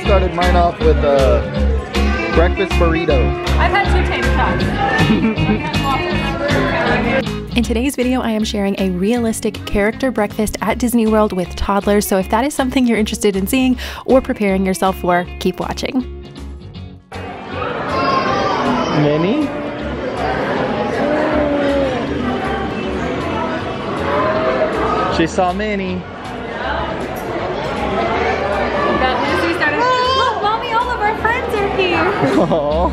I started mine off with a breakfast burrito. I've had two tater tots. In today's video, I am sharing a realistic character breakfast at Disney World with toddlers. So if that is something you're interested in seeing or preparing yourself for, keep watching. Minnie? She saw Minnie. Aww.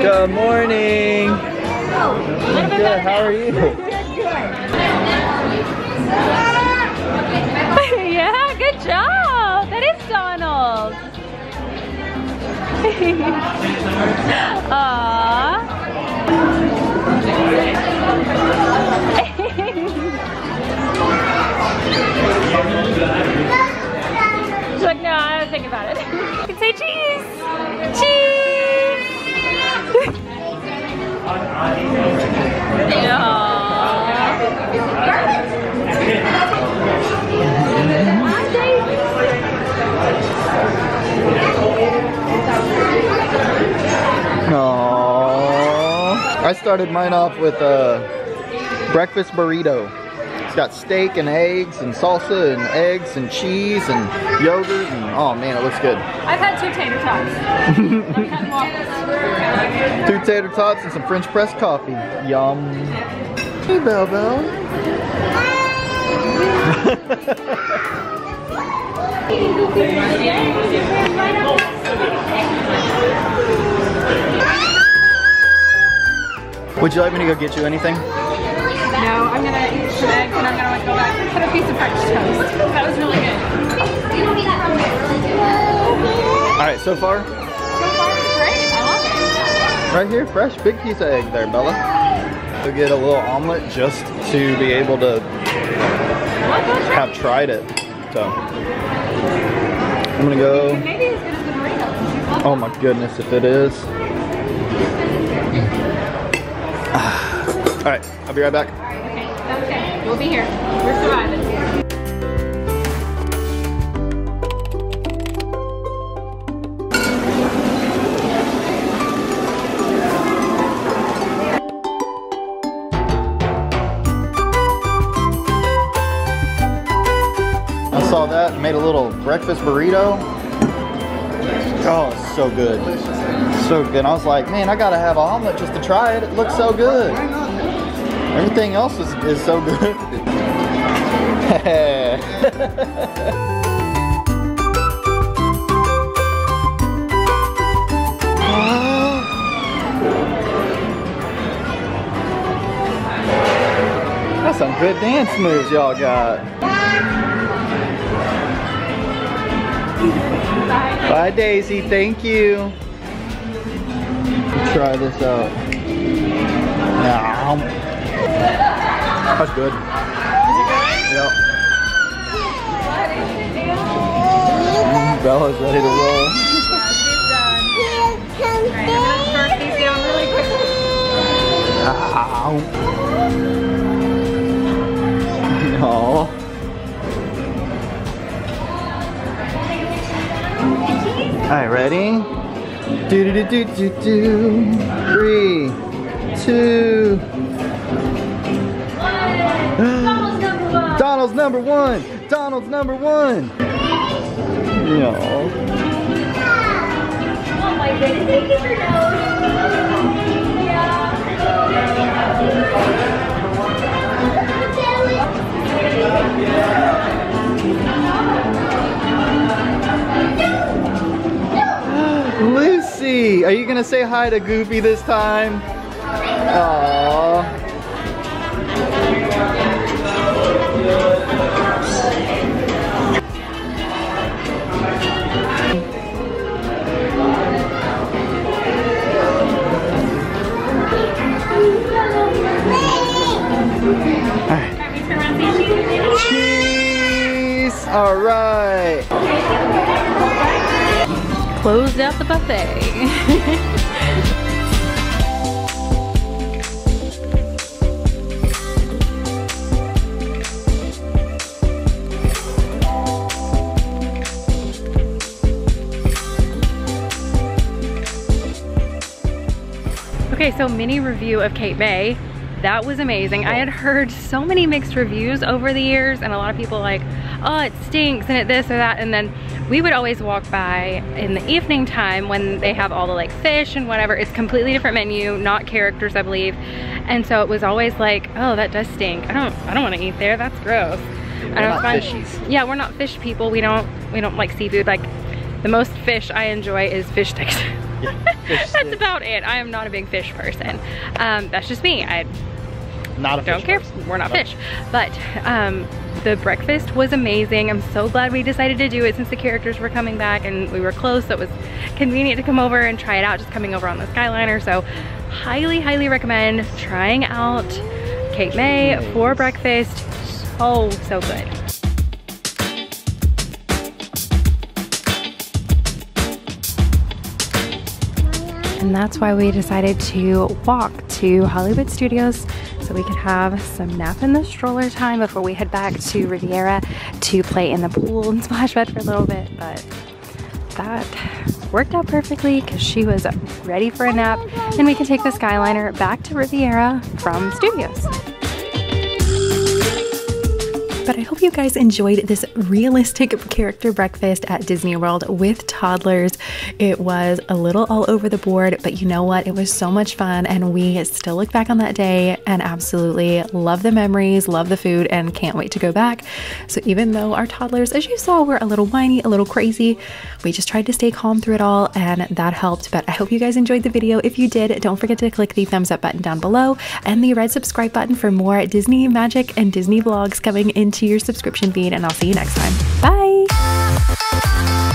Good morning. Good, how are you? Good, good. Yeah, good job. That is Donald. Aww. She's like, no, I don't think about it. You can say cheese. Cheese. Aww. I started mine off with a breakfast burrito. It's got steak and eggs and salsa and eggs and cheese and yogurt and oh man, it looks good. I've had two tater tots. I've had waffles. Two tater tots and some French press coffee. Yum. Hey Belle Belle. Would you like me to go get you anything? No, I'm gonna eat some eggs and I'm gonna go back and put a piece of French toast. That was really good. You don't be that hungry, it really good. Alright, so far? So far it's great, I love it. Right here, fresh, big piece of egg there, Bella. We'll get a little omelet just to be able to have tried it. So, I'm gonna go. Maybe as good as the burrito. Oh my goodness, if it is. Alright, I'll be right back. Alright, okay. Okay. We'll be here. We're surviving. I saw that and made a little breakfast burrito. Oh, it's so good. So good. I was like, man, I gotta have an omelet just to try it. It looks so good. Everything else is so good. That's some good dance moves y'all got. Bye Daisy, thank you. Try this out. Nah. That's good. Yep. Bella's ready to roll. No. Alright, ready? Do do do do do do. 3, 2. Donald's number one! Donald's number one! Donald's number one! No. Oh my goodness, thank you for those. Lucy, are you gonna say hi to Goofy this time? Aww. All right. Closed out the buffet. Okay, so mini review of Cape May. That was amazing. I had heard so many mixed reviews over the years, and a lot of people like, oh, it stinks and it this or that. And then we would always walk by in the evening time when they have all the like fish and whatever. It's completely different menu, not characters, I believe. And so it was always like, oh, that does stink. I don't want to eat there. That's gross. We're not fishies. Yeah, we're not fish people. We don't like seafood. Like the most fish I enjoy is fish sticks. That's about it. I am not a big fish person. That's just me. I don't care. We're not fish. But the breakfast was amazing. I'm so glad we decided to do it since the characters were coming back and we were close, so it was convenient to come over and try it out, just coming over on the Skyliner. So highly, highly recommend trying out Cape May for breakfast. Oh, so good. And that's why we decided to walk to Hollywood Studios so we could have some nap in the stroller time before we head back to Riviera to play in the pool and splash bed for a little bit. But that worked out perfectly because she was ready for a nap, and we can take the Skyliner back to Riviera from Studios. But I hope you guys enjoyed this realistic character breakfast at Disney World with toddlers. It was a little all over the board, but you know what? It was so much fun, and we still look back on that day and absolutely love the memories, love the food, and can't wait to go back. So even though our toddlers, as you saw, were a little whiny, a little crazy, we just tried to stay calm through it all, and that helped. But I hope you guys enjoyed the video. If you did, don't forget to click the thumbs up button down below and the red subscribe button for more Disney magic and Disney vlogs coming into your subscription feed, and I'll see you next time. Bye!